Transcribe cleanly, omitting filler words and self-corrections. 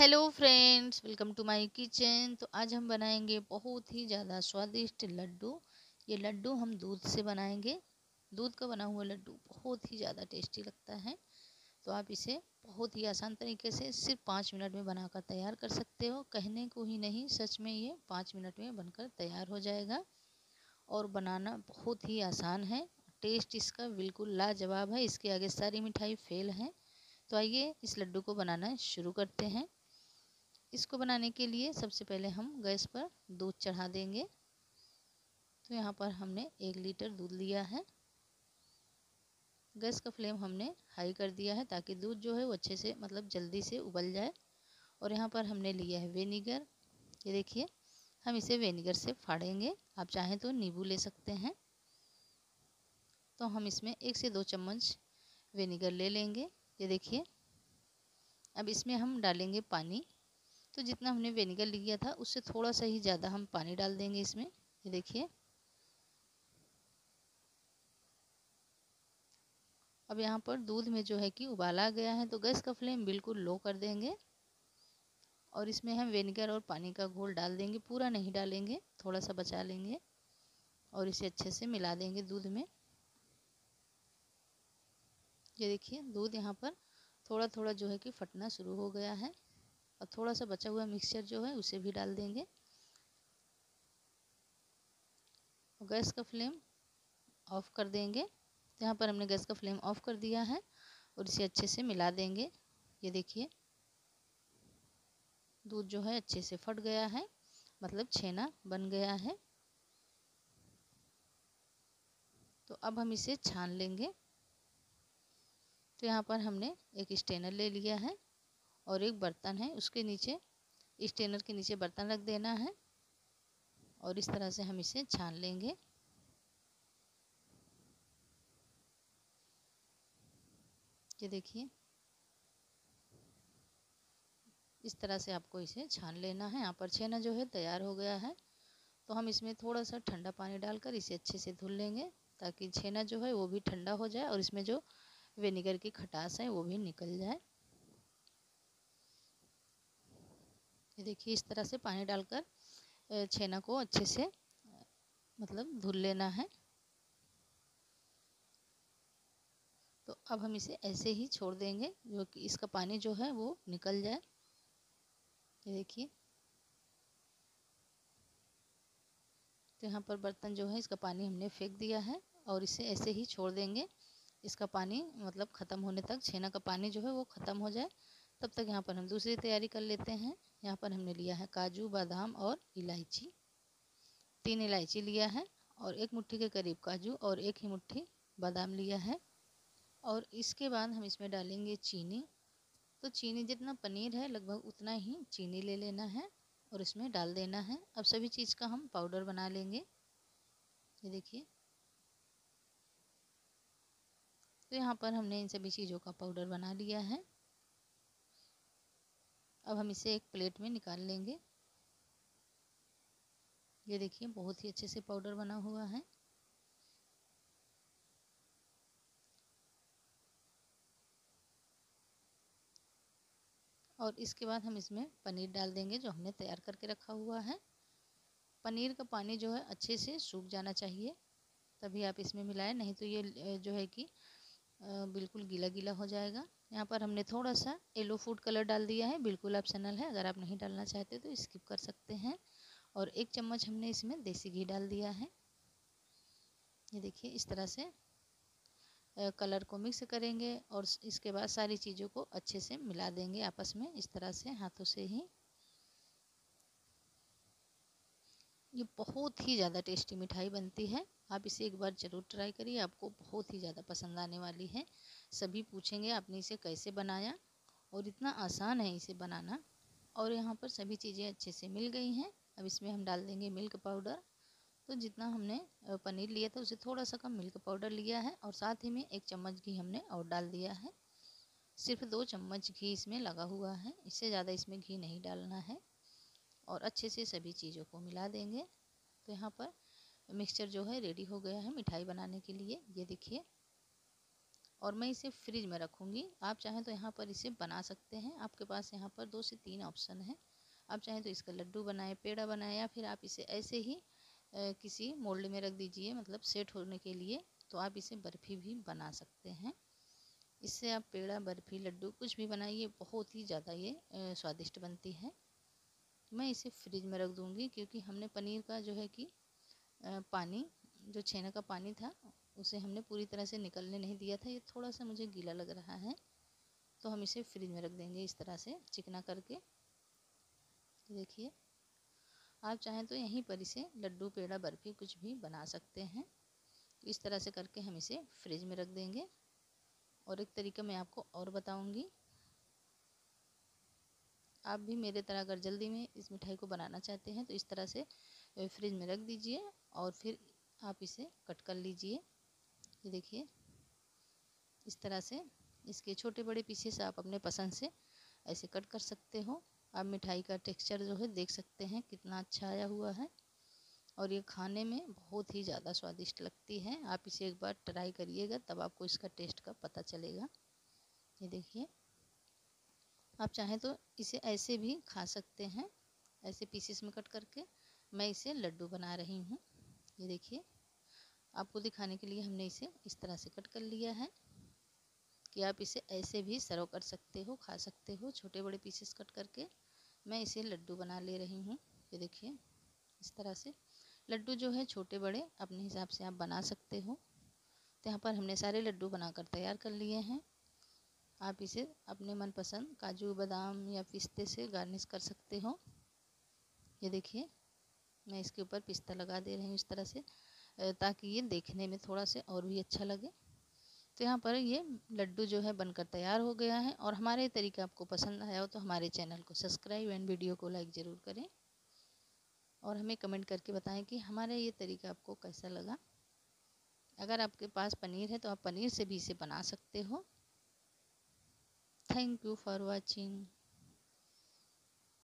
Hello friends, welcome to my kitchen. तो आज हम बनाएंगे बहुत ही ज़्यादा स्वादिष्ट लड्डू। ये लड्डू हम दूध से बनाएंगे। दूध का बना हुआ लड्डू बहुत ही ज़्यादा टेस्टी लगता है। तो आप इसे बहुत ही आसान तरीके से सिर्फ 5 मिनट में बनाकर तैयार कर सकते हो। कहने को ही नहीं, सच में ये 5 मिनट में बनकर तैयार हो जाएगा और बनाना बहुत ही आसान है। टेस्ट इसका बिल्कुल लाजवाब है, इसके आगे सारी मिठाई फेल है। तो आइए इस लड्डू को बनाना शुरू करते हैं। इसको बनाने के लिए सबसे पहले हम गैस पर दूध चढ़ा देंगे। तो यहाँ पर हमने 1 लीटर दूध लिया है। गैस का फ्लेम हमने हाई कर दिया है ताकि दूध जो है वो अच्छे से जल्दी से उबल जाए। और यहाँ पर हमने लिया है विनेगर। ये देखिए, हम इसे विनेगर से फाड़ेंगे। आप चाहें तो नींबू ले सकते हैं। तो हम इसमें 1 से 2 चम्मच विनेगर ले लेंगे। ये देखिए, अब इसमें हम डालेंगे पानी। तो जितना हमने विनेगर लिया था उससे थोड़ा सा ही ज़्यादा हम पानी डाल देंगे इसमें। ये देखिए, अब यहाँ पर दूध में जो है कि उबाल आ गया है। तो गैस का फ्लेम बिल्कुल लो कर देंगे और इसमें हम विनेगर और पानी का घोल डाल देंगे। पूरा नहीं डालेंगे, थोड़ा सा बचा लेंगे और इसे अच्छे से मिला देंगे दूध में। ये देखिए, दूध यहाँ पर थोड़ा थोड़ा जो है कि फटना शुरू हो गया है। और थोड़ा सा बचा हुआ मिक्सचर जो है उसे भी डाल देंगे। गैस का फ्लेम ऑफ कर देंगे। तो यहाँ पर हमने गैस का फ्लेम ऑफ कर दिया है और इसे अच्छे से मिला देंगे। ये देखिए, दूध जो है अच्छे से फट गया है, छेना बन गया है। तो अब हम इसे छान लेंगे। तो यहाँ पर हमने एक स्ट्रेनर ले लिया है और एक बर्तन है, उसके नीचे स्ट्रेनर के नीचे बर्तन रख देना है और इस तरह से हम इसे छान लेंगे। ये देखिए, इस तरह से आपको इसे छान लेना है। यहाँ पर छेना जो है तैयार हो गया है। तो हम इसमें थोड़ा सा ठंडा पानी डालकर इसे अच्छे से धुल लेंगे ताकि छेना जो है वो भी ठंडा हो जाए और इसमें जो विनेगर की खटास है वो भी निकल जाए। ये देखिए, इस तरह से पानी डालकर छेना को अच्छे से धुल लेना है। तो अब हम इसे ऐसे ही छोड़ देंगे जो कि इसका पानी जो है वो निकल जाए। ये देखिए, तो यहाँ पर बर्तन जो है इसका पानी हमने फेंक दिया है और इसे ऐसे ही छोड़ देंगे। इसका पानी ख़त्म होने तक, छेना का पानी जो है वो ख़त्म हो जाए, तब तक यहाँ पर हम दूसरी तैयारी कर लेते हैं। यहाँ पर हमने लिया है काजू, बादाम और इलायची। 3 इलायची लिया है और 1 मुट्ठी के करीब काजू और 1 ही मुट्ठी बादाम लिया है। और इसके बाद हम इसमें डालेंगे चीनी। तो चीनी जितना पनीर है लगभग उतना ही चीनी ले लेना है और इसमें डाल देना है। अब सभी चीज़ का हम पाउडर बना लेंगे। ये देखिए, तो यहाँ पर हमने इन सभी चीज़ों का पाउडर बना लिया है। अब हम इसे एक प्लेट में निकाल लेंगे। ये देखिए, बहुत ही अच्छे से पाउडर बना हुआ है। और इसके बाद हम इसमें पनीर डाल देंगे जो हमने तैयार करके रखा हुआ है। पनीर का पानी जो है अच्छे से सूख जाना चाहिए, तभी आप इसमें मिलाएं, नहीं तो ये जो है कि बिल्कुल गीला गीला हो जाएगा। यहाँ पर हमने थोड़ा सा येलो फूड कलर डाल दिया है, बिल्कुल ऑप्शनल है, अगर आप नहीं डालना चाहते तो स्किप कर सकते हैं। और 1 चम्मच हमने इसमें देसी घी डाल दिया है। ये देखिए, इस तरह से कलर को मिक्स करेंगे और इसके बाद सारी चीज़ों को अच्छे से मिला देंगे आपस में, इस तरह से हाथों से ही। ये बहुत ही ज़्यादा टेस्टी मिठाई बनती है। आप इसे एक बार ज़रूर ट्राई करिए, आपको बहुत ही ज़्यादा पसंद आने वाली है। सभी पूछेंगे आपने इसे कैसे बनाया, और इतना आसान है इसे बनाना। और यहाँ पर सभी चीज़ें अच्छे से मिल गई हैं। अब इसमें हम डाल देंगे मिल्क पाउडर। तो जितना हमने पनीर लिया था उसे थोड़ा सा कम मिल्क पाउडर लिया है और साथ ही में 1 चम्मच घी हमने और डाल दिया है। सिर्फ 2 चम्मच घी इसमें लगा हुआ है, इससे ज़्यादा इसमें घी नहीं डालना है। और अच्छे से सभी चीज़ों को मिला देंगे। तो यहाँ पर मिक्सचर जो है रेडी हो गया है मिठाई बनाने के लिए। ये देखिए, और मैं इसे फ्रिज में रखूँगी। आप चाहें तो यहाँ पर इसे बना सकते हैं, आपके पास यहाँ पर 2 से 3 ऑप्शन हैं। आप चाहें तो इसका लड्डू बनाएं, पेड़ा बनाएं, या फिर आप इसे ऐसे ही किसी मोल्ड में रख दीजिए, मतलब सेट होने के लिए। तो आप इसे बर्फ़ी भी बना सकते हैं। इससे आप पेड़ा, बर्फ़ी, लड्डू कुछ भी बनाइए, बहुत ही ज़्यादा ये स्वादिष्ट बनती है। मैं इसे फ्रिज में रख दूँगी क्योंकि हमने पनीर का जो है कि पानी, जो छेने का पानी था, उसे हमने पूरी तरह से निकलने नहीं दिया था। ये थोड़ा सा मुझे गीला लग रहा है, तो हम इसे फ्रिज में रख देंगे इस तरह से चिकना करके। देखिए, आप चाहें तो यहीं पर इसे लड्डू, पेड़ा, बर्फ़ी कुछ भी बना सकते हैं। इस तरह से करके हम इसे फ्रिज में रख देंगे। और एक तरीका मैं आपको और बताऊंगी। आप भी मेरे तरह अगर जल्दी में इस मिठाई को बनाना चाहते हैं तो इस तरह से फ्रिज में रख दीजिए और फिर आप इसे कट कर लीजिए। ये देखिए, इस तरह से इसके छोटे बड़े पीसेस आप अपने पसंद से ऐसे कट कर सकते हो। आप मिठाई का टेक्सचर जो है देख सकते हैं कितना अच्छा आया हुआ है, और ये खाने में बहुत ही ज़्यादा स्वादिष्ट लगती है। आप इसे एक बार ट्राई करिएगा, तब आपको इसका टेस्ट का पता चलेगा। ये देखिए, आप चाहें तो इसे ऐसे भी खा सकते हैं, ऐसे पीसेस में कट करके। मैं इसे लड्डू बना रही हूँ। ये देखिए, आपको दिखाने के लिए हमने इसे इस तरह से कट कर लिया है कि आप इसे ऐसे भी सर्व कर सकते हो, खा सकते हो, छोटे बड़े पीसेस कट करके। मैं इसे लड्डू बना ले रही हूँ। ये देखिए, इस तरह से लड्डू जो है छोटे बड़े अपने हिसाब से आप बना सकते हो। तो यहाँ पर हमने सारे लड्डू बनाकर तैयार कर लिए हैं। आप इसे अपने मनपसंद काजू, बादाम या पिस्ते से गार्निश कर सकते हो। ये देखिए, मैं इसके ऊपर पिस्ता लगा दे रही हूँ इस तरह से, ताकि ये देखने में थोड़ा से और भी अच्छा लगे। तो यहाँ पर ये लड्डू जो है बनकर तैयार हो गया है। और हमारे तरीका आपको पसंद आया हो तो हमारे चैनल को सब्सक्राइब एंड वीडियो को लाइक ज़रूर करें, और हमें कमेंट करके बताएं कि हमारा ये तरीका आपको कैसा लगा। अगर आपके पास पनीर है तो आप पनीर से भी इसे बना सकते हो। Thank you for watching.